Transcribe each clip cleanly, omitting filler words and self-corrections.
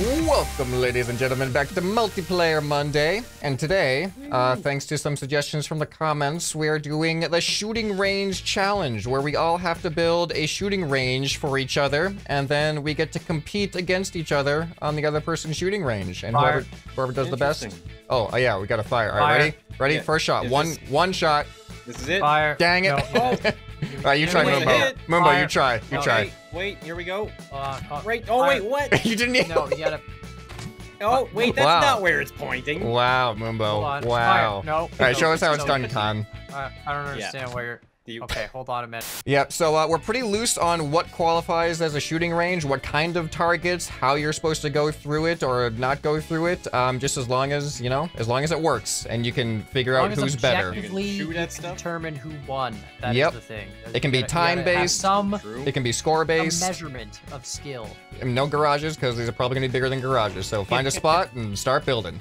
Welcome, ladies and gentlemen, back to Multiplayer Monday. And today, thanks to some suggestions from the comments, we are doing the shooting range challenge, where we all have to build a shooting range for each other, and then we get to compete against each other on the other person's shooting range. And whoever does the best. Oh, yeah, we got a fire. All right, ready? Ready? Yeah. First shot. One shot. This is it. Fire. Dang it. No. All right, you try, Mumbo. Mumbo, you try. You try. Wait, here we go. Right. Oh, wait, what? You didn't even. No, you gotta. Oh, wait, that's not where it's pointing. Wow, Mumbo. Wow. Fire. No. All right, show us how it's done, Khan. I don't understand where you're. Okay, hold on a minute. Yep, so we're pretty loose on what qualifies as a shooting range, what kind of targets, how you're supposed to go through it or not go through it, just as long as, you know, as long as it works and you can figure out who's better. You can shoot at stuff. Determine who won. That is the thing. It can be time-based. It can be score-based. A measurement of skill. No garages, because these are probably going to be bigger than garages, so find a spot and start building.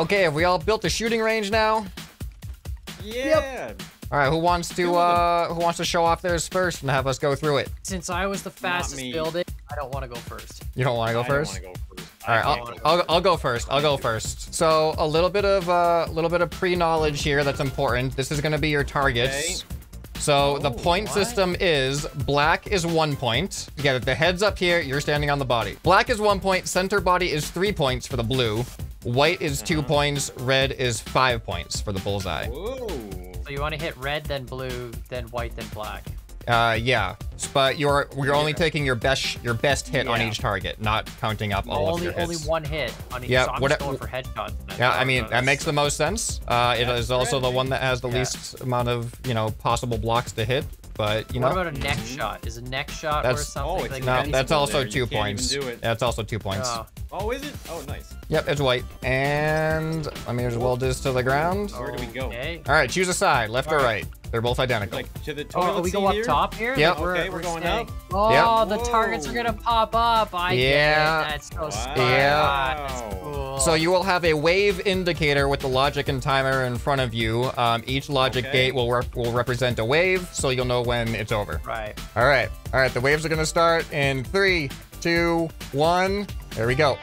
Okay, have we all built a shooting range now? Yeah. Yep. All right, who wants to show off theirs first and have us go through it? Since I was the fastest building, I don't want to go first. You don't want to go first? I don't want to go first. All right, I'll go first. I'll go first. So a little bit of pre-knowledge here that's important. This is going to be your targets. Okay. So the point system is black is 1 point. You got the head's up here. You're standing on the body. Black is 1 point. Center body is 3 points for the blue. White is 2 points, red is 5 points for the bullseye. Whoa. So you want to hit red, then blue, then white, then black. Yeah, but you're only taking your best hit on each target, not counting up all of your hits. Only one hit on each. Yeah, so I'm just going for headshots. Yeah, I mean that makes the most sense. It is also the one that has the least amount of possible blocks to hit. But you know. What about a neck shot? Is a neck shot or something? That's also 2 points. That's also 2 points. Oh, is it? Oh, nice. Yep, it's white. And let me just weld this to the ground. Where do we go? Okay. All right, choose a side, left or right. They're both identical. Like to the toilet seat. We go up top here? Yep. Like we're going up. Oh, yep. The targets are gonna pop up. I get it. That's so smart. Yeah. That's cool. So you will have a wave indicator with the logic and timer in front of you. Each logic gate will represent a wave, so you'll know when it's over. Right. All right. All right. The waves are gonna start in 3, 2, 1. There we go.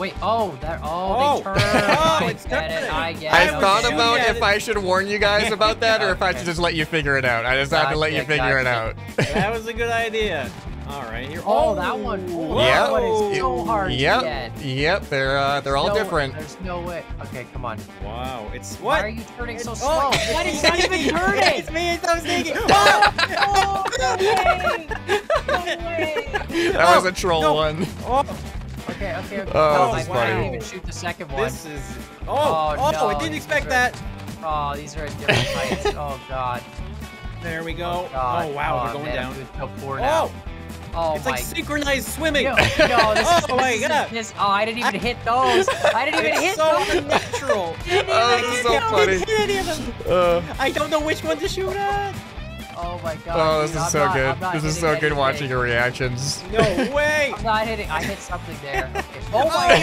Wait, oh, they turn. I get it. I thought about if I should warn you guys about that or if I should just let you figure it out. I just have to let you figure it out. That was a good idea. All right, here. Oh, that one. That one is so hard to get. Yep, they're all different. There's no way. Okay, come on. Wow, it's what? Why are you turning so slow? What? It's not even turning. It's me. I was thinking. Oh, no way. That was a troll one. Okay, okay. Oh, I didn't even shoot the second one. This is... Oh, I didn't expect that. Oh, these are at different heights. Oh, God. There we go. Oh, wow, we're going down. Oh, it's like synchronized swimming. No, this is... Oh, I didn't even hit those. I didn't even hit those. It's so natural. I didn't hit any of them. I don't know which one to shoot at. Oh my God! Oh, this is so good. This is so good watching your reactions. No way! I'm not hitting. I hit something there. Oh my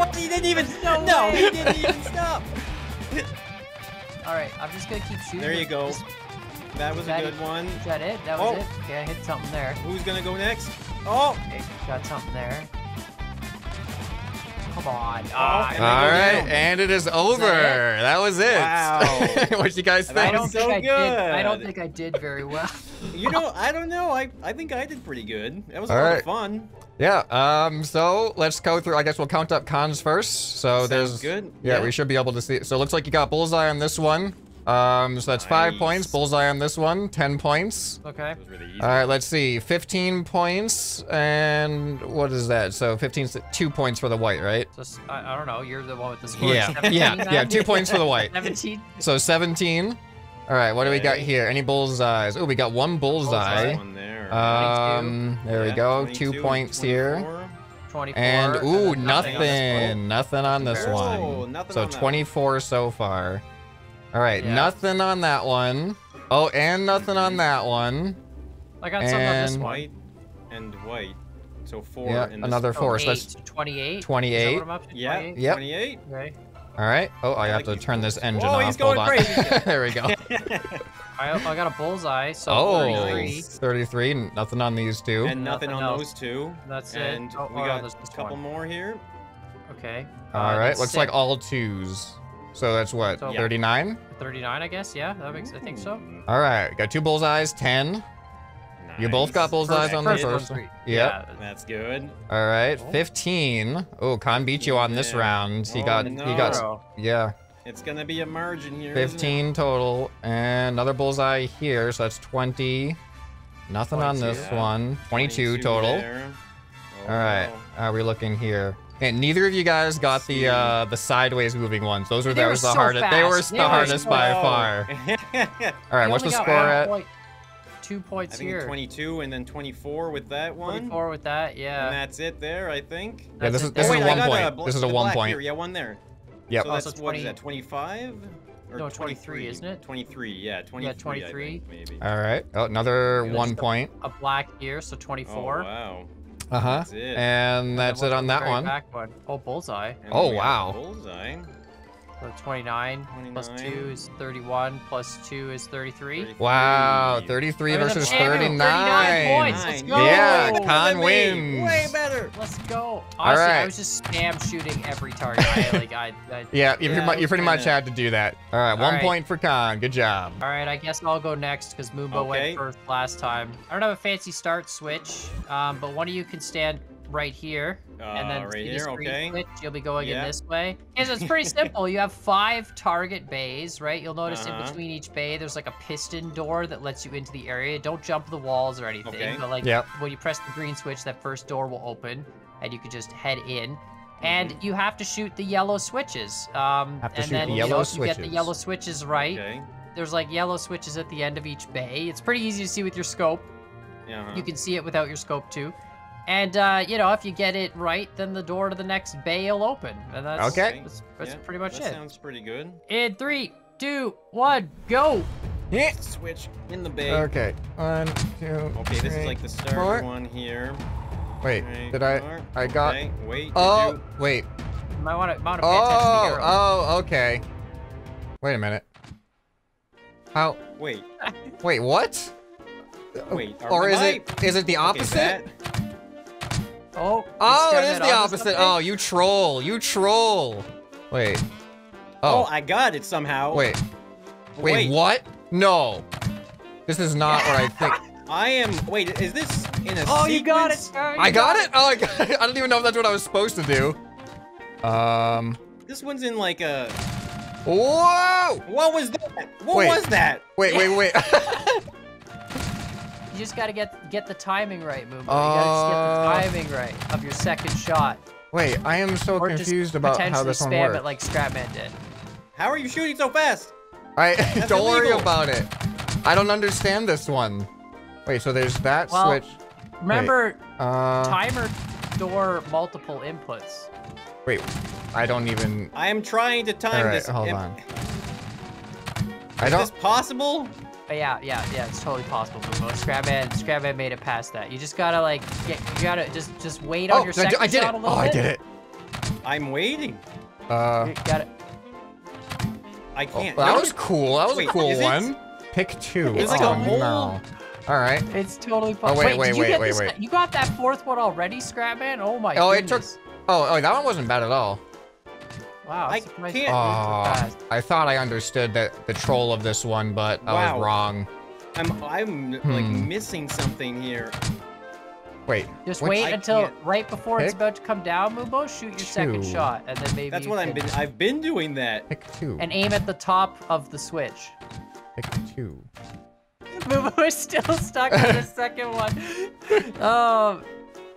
God! He didn't even. No, he didn't even stop. All right, I'm just gonna keep shooting. There you go. That was a good one. Is that it? That was it. Okay, I hit something there. Who's gonna go next? Oh! Got something there. Come on. All right, and it is over. That was it. Wow. What'd you guys think? I don't think I did very well. You know, I don't know. I think I did pretty good. That was a lot of fun. Yeah, so let's go through. I guess we'll count up Khan's first. So there's good. Yeah, we should be able to see it. So it looks like you got bullseye on this one. So that's 5 points. Bullseye on this one, 10 points. Okay. Really all right, let's see. 15 points, and what is that? So 15, 2 points for the white, right? So, I don't know. You're the one with the score. Yeah, 17, yeah. 2 points for the white. 17. So 17. All right, what do we got here? Any bullseyes? Oh, we got one bullseye. There. There we go. 2 points here. 24, and ooh, nothing on this one. So 24 so far. All right, nothing on that one. Oh, and nothing on that one. I got something on this one. White and white. So 4 and another 4. So that's 28. 28. Is that what I'm up to? Yeah. 28. Yep. 28. Okay. All right. Oh, I have to turn this engine off. He's going crazy. There we go. I got a bullseye. So 33. 33. Nothing on these two. And nothing on those two. That's it. Oh, we got a couple more here. Okay. All right. Looks like all twos. So that's what, 39? 39, I guess, yeah, that makes, I think so. All right, got 2 bullseyes, 10. Nice. You both got bullseyes on the first one. Yeah, that's good. All right, 15. Oh, Khan beat you on this round. He got, it's gonna be a margin here, 15 total, and another bullseye here, so that's 20. Nothing on this one, 22 total. Oh, all right, how are we looking here? And neither of you guys got the sideways moving ones. Those were the hardest. They were the hardest by far. All right, what's the score at? 2 points here. I think 22 and then 24 with that one. 24 with that, yeah. And that's it there, I think. Yeah, this is 1 point. This is a 1 point. Yeah, one there. Yep. So that's what is that? 25. No, 23, isn't it? 23, yeah, 23. Yeah, 23. Maybe. All right. Oh, another 1 point. A black here, so 24. Oh wow. Uh-huh. And that's it on that one. Back one. Oh, bullseye. Oh, wow. Bullseye. So 29 plus 2 is 31 plus 2 is 33. Wow, 33 versus 39. 39 points. Let's go. Yeah, Khan wins. Way better. Let's go. Honestly, all right. I was just spam shooting every target. Yeah, you pretty much had to do that. All right, one point for Khan. Good job. All right, I guess I'll go next because Mumbo went first last time. I don't have a fancy start switch, but one of you can stand right here, and then right here, switch, you'll be going in this way. And so it's pretty simple. You have 5 target bays, right? You'll notice in between each bay, there's like a piston door that lets you into the area. Don't jump the walls or anything, but like when you press the green switch, that first door will open, and you can just head in. And you have to shoot the yellow switches. You get the yellow switches right. There's like yellow switches at the end of each bay. It's pretty easy to see with your scope. Yeah, man. You can see it without your scope too. And, you know, if you get it right, then the door to the next bay will open. And that's, okay. That's pretty much it. That sounds pretty good. In 3, 2, 1, go! Yeah. Switch in the bay. Okay. 1, 2, okay, this is like the start one here. Wait, right, did I got... Okay. Wait, oh, wait. You might want to pay attention to the arrow. Oh, okay. Wait a minute. How? Wait. Wait, what? Wait, or is it the opposite? Oh, it is the opposite. Oh, you troll. You troll. Wait. Oh, I got it somehow. Wait. Wait, what? No. This is not what I think. I am. Wait, is this in a sequence? Oh, you got it. I got it? Oh, I got it. I don't even know if that's what I was supposed to do. This one's in like a. Whoa! What was that? What was that? Wait, wait, wait. You just gotta get the timing right, Mumbo. You gotta just get the timing right of your second shot. Wait, I am so confused about how this one works. Or just spam it like Scrapman did. How are you shooting so fast? That's don't worry about it. I don't understand this one. Wait, so there's that switch. Remember, timer, door, multiple inputs. Wait, I don't even. I am trying to time this. Hold on. Is this possible? Yeah, it's totally possible, Mumbo. Scrapman made it past that. You just gotta like, you gotta just wait on your second shot a little bit. Oh, I did it. I'm waiting. You got it. I can't. Oh, that was cool. That was a cool one. Pick two. It's like a whole. No. All right. It's totally possible. Oh, wait. You got that fourth one already, Scrapman? Oh my god. Oh, goodness. Oh, that one wasn't bad at all. Wow, I can't. I thought I understood that the troll of this one, but I was wrong. I'm like missing something here. Wait. Just wait until right before it's about to come down, Mumbo. Shoot your second shot, and then maybe. That's what I've been doing that. Pick two. And aim at the top of the switch. Pick two. Mumbo is still stuck in the second one.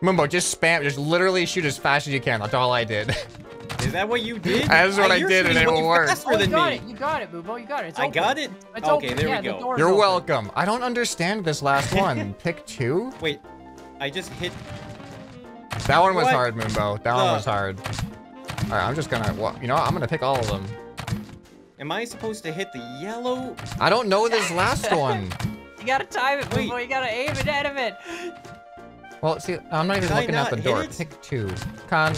Mumbo, just spam. Just literally shoot as fast as you can. That's all I did. Is that what you did? That's what I did, and it will work. You got it, Mumbo. You got it. It's open. I got it. It's okay, open. There we go. You're welcome. I don't understand this last one. Pick two. Wait, I just hit. That one was hard, Mumbo. That one was hard. All right, I'm just gonna. You know, I'm gonna pick all of them. Am I supposed to hit the yellow? I don't know this last one. You gotta time it, Mumbo. You gotta aim it out of it. Well, see, I'm not even looking at the door. Pick two. Khan,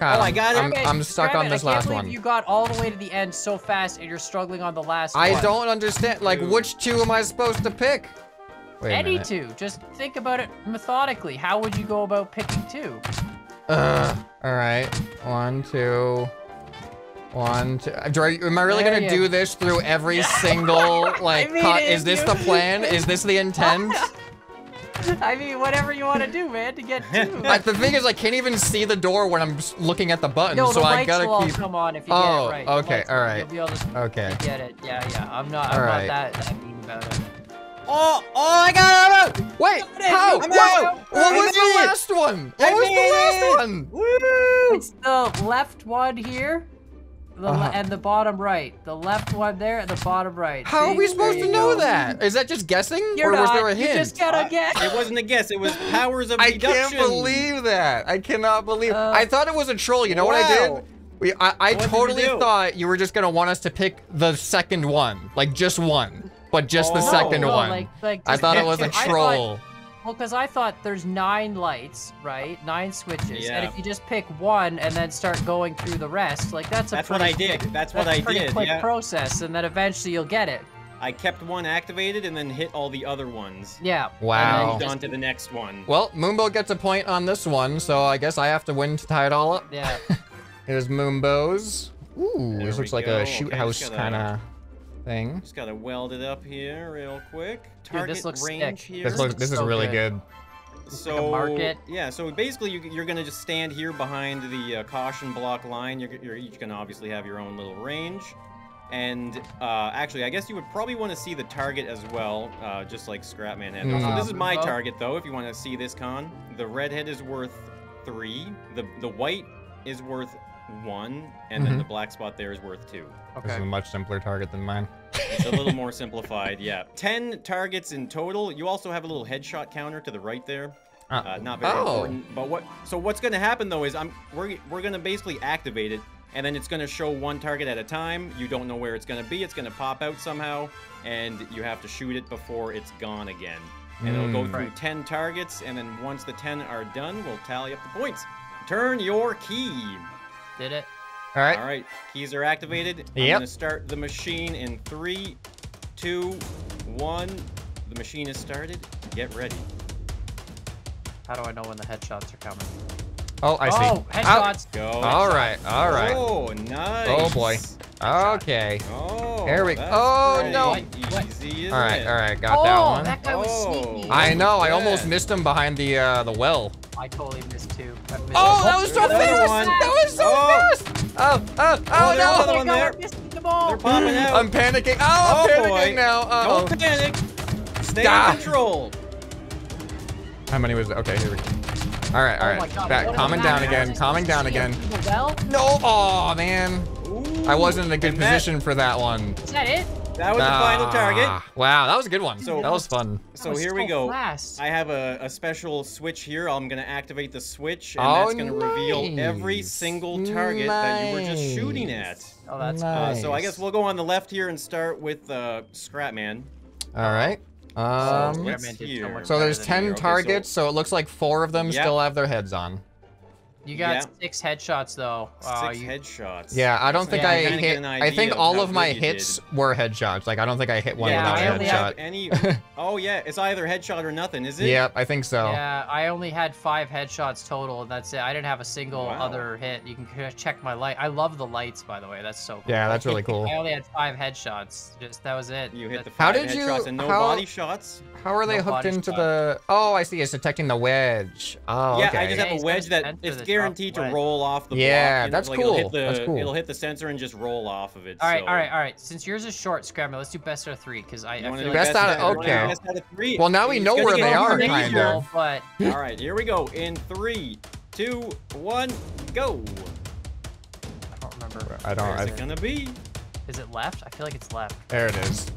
I got it. I'm stuck on this last one. You got all the way to the end so fast, and you're struggling on the last one. I don't understand. Like, which two am I supposed to pick? Any two. Just think about it methodically. How would you go about picking two? All right. 1, 2, 1, 2. Am I really gonna do this through every single like? Is this the plan? Is this the intent? I mean, whatever you want to do, man, to get two. The thing is, I can't even see the door when I'm looking at the button, so I gotta keep. Come on, if you get it right. Okay, all right. You'll be able to get it. Yeah. I'm not that mean about it. Oh, I got it! Wait, how? Whoa! What was the last one? What was the last one? Woo! It's the left one here, and the bottom right. The left one there and the bottom right. How are we supposed to know that? Is that just guessing? Or was there a hint? You just gotta guess. It wasn't a guess. It was powers of deduction. I can't believe that. I cannot believe. I thought it was a troll. You know what I did? I totally thought you were just gonna want us to pick the second one, like just one, but just the second one. Like I thought it was a troll. Well, because I thought there's 9 lights, right? 9 switches, and if you just pick one and then start going through the rest, like that's a pretty quick process, and then eventually you'll get it. I kept one activated and then hit all the other ones. Yeah. Wow. And then on to the next one. Well, Mumbo gets a point on this one, so I guess I have to win to tie it all up. Yeah. Here's Mumbo's. Ooh, this looks like a shoot house kind of thing. Just gotta weld it up here real quick. Target this looks range sick. Here. This is so really good. So like so basically you're gonna just stand here behind the caution block line. You're each gonna obviously have your own little range, and actually I guess you would probably want to see the target as well, just like Scrapman had. So this is my target though. If you want to see this, Con, the redhead is worth 3. The white is worth 1, and then the black spot there is worth 2. Okay. This is a much simpler target than mine. It's a little more simplified, yeah. 10 targets in total. You also have a little headshot counter to the right there. Not very important. But what? So what's going to happen though is we're going to basically activate it, and then it's going to show one target at a time. You don't know where it's going to be. It's going to pop out somehow, and you have to shoot it before it's gone again. And it'll go through 10 targets, and then once the 10 are done, we'll tally up the points. Turn your key. Did it. All right. All right. Keys are activated. Yep. I'm going to start the machine in 3, 2, 1. The machine is started. Get ready. How do I know when the headshots are coming? Oh, I see. Oh, headshots. Go. All right. All right. Oh, nice. Oh, boy. Okay. Oh, there we go. Oh, no. Easy, all right. All right. Got that one. That guy was sneaky. I know. I almost missed him behind the well. I totally missed two. Oh, that was so fast. That was so fast. Oh, oh, oh, no. Another one there. They're popping out. I'm panicking. Oh, I'm panicking now. Uh-oh. Don't panic. Stay in control. How many was that? Okay, here we go. All right, all right. Back. Calming down again. Calming down again. No. Oh, man. I wasn't in a good position for that one. Is that it? That was the final target. Wow, that was a good one. So, that was fun. So here we go. I have a special switch here. I'm going to activate the switch, and that's going to reveal every single target that you were just shooting at. Oh, that's cool. So I guess we'll go on the left here and start with Scrapman. All right. So there's 10 targets, so it looks like 4 of them still have their heads on. You got 6 headshots, though. Wow, 6 headshots. Yeah, I don't think I hit. I think all of my hits were headshots. Like, I don't think I hit one without a headshot. Oh, yeah, it's either headshot or nothing, is it? Yeah, I think so. Yeah, I only had 5 headshots total, and that's it. I didn't have a single other hit. You can check my light. I love the lights, by the way. That's so cool. Yeah, that's really cool. I only had 5 headshots. Just that was it. You hit the 5 headshots and no body shots. How are they hooked into the? Oh, I see. It's detecting the wedge. Oh, okay. Yeah, I just have a wedge that it's guaranteed to roll off the block. Yeah, that's cool. That's cool. It'll hit the sensor and just roll off of it. All right, all right, all right. Since yours is short, Scrapman, let's do best out of 3 because I feel like best out of okay. Well, now we know where they are, kind of. All right, here we go. In 3, 2, 1, go. I don't remember. I don't. Where's it gonna be? Is it left? I feel like it's left. There it is.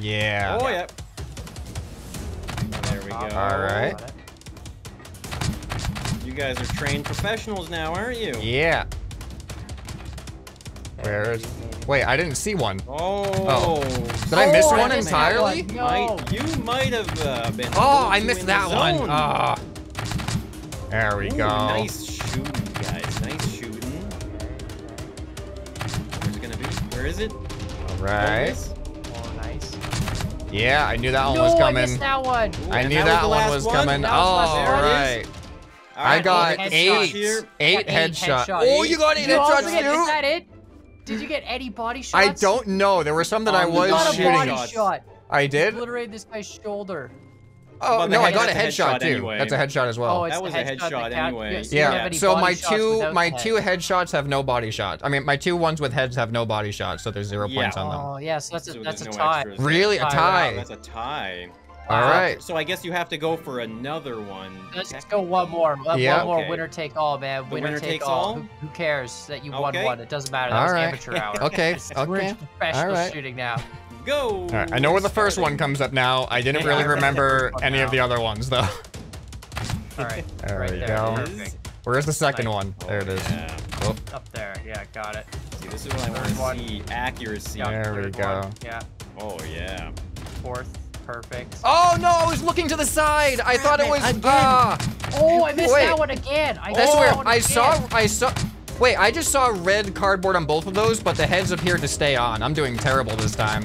Yeah. Oh yeah. There we go. All right. You guys are trained professionals now, aren't you? Yeah. Where is? Wait, I didn't see one. Oh. Did I miss one entirely? No. You might have been. Oh, I missed that one. Ah. Oh. There we go. Nice shooting, guys. Nice shooting. Where's it gonna be? Where is it? All right. Yeah, I knew that one was coming. I missed that one. Ooh, I knew that one was coming. Oh, alright. I got 8 headshots. Oh, you got 8 headshots too? Is that it? Did you get any body shots? I don't know. There were some that I was shooting. You got a body shot. I did? You obliterated this guy's shoulder. Oh, no, I got a headshot too. That's a headshot as well. Oh, that was a headshot anyway. Yeah, so my two headshots have no body shots. I mean, my 2 ones with heads have no body shots, so there's 0 points on them. Oh, yeah, so that's a tie. Really? A tie? That's a tie. All right. So I guess you have to go for another one. Let's just go one more. One more winner take all, man. Winner take all. Who cares that you won one? It doesn't matter. That was amateur hour. Okay. We're in professional shooting now. Go. All right, I know where the first one comes up now. I didn't really remember any of the other ones though. All right, there we go. Where's the second one? There it is. Oh. Up there. Yeah, got it. See, this is when I want to see accuracy. There we go. Yeah. Oh yeah. 4th, perfect. Oh no, I was looking to the side. I thought it was. Oh, I missed that one again. That's where I saw. Wait, I just saw red cardboard on both of those, but the heads appear to stay on. I'm doing terrible this time.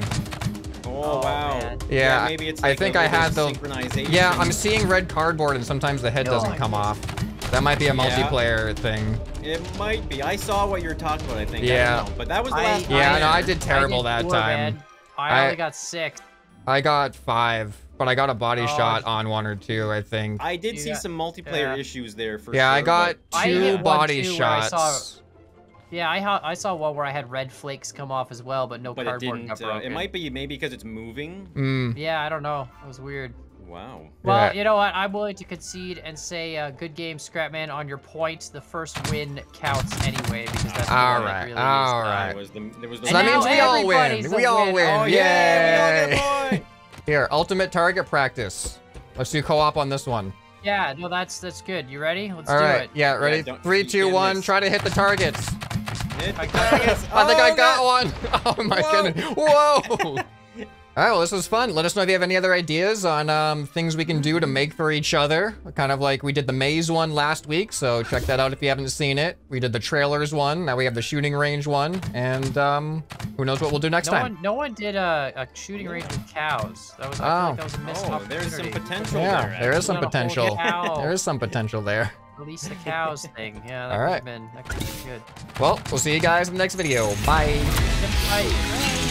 Oh, wow. Yeah, maybe it's like I think I had the synchronization. Yeah, I'm seeing red cardboard, and sometimes the head doesn't come off. That might be a multiplayer thing. It might be. I saw what you were talking about, I think. Yeah. I don't know, but that was the last time. Yeah, no, I did terrible that time. I only got 6. I got 5. But I got a body shot on 1 or 2, I think. I did see some multiplayer issues there for sure. Yeah, I got 2 body shots. I saw one where I had red flakes come off as well, but no cardboard got broken. It might be maybe because it's moving. Yeah, I don't know. It was weird. Wow. Well, you know what? I'm willing to concede and say good game, Scrapman, on your points. The first win counts anyway, because that's all right. Really all right. So that means we all win. We all win. Oh, yeah. We all get a point. Here, ultimate target practice. Let's do co-op on this one. Yeah, no, that's good. You ready? Let's do it. Yeah, ready? Yeah, 3, 2, 1. Try to hit the targets. Hit the targets. I think I got one. Oh my goodness! Whoa! All right, well, this was fun. Let us know if you have any other ideas on things we can do to make for each other. Kind of like we did the maze one last week, so check that out if you haven't seen it. We did the trailers one. Now we have the shooting range one, and who knows what we'll do next time. No one did a shooting range with cows. That was I feel like that was a missed opportunity. There's some potential there. There is some potential. There is some potential there. Release the cows thing. Yeah, that could have been good. Well, we'll see you guys in the next video. Bye. Bye.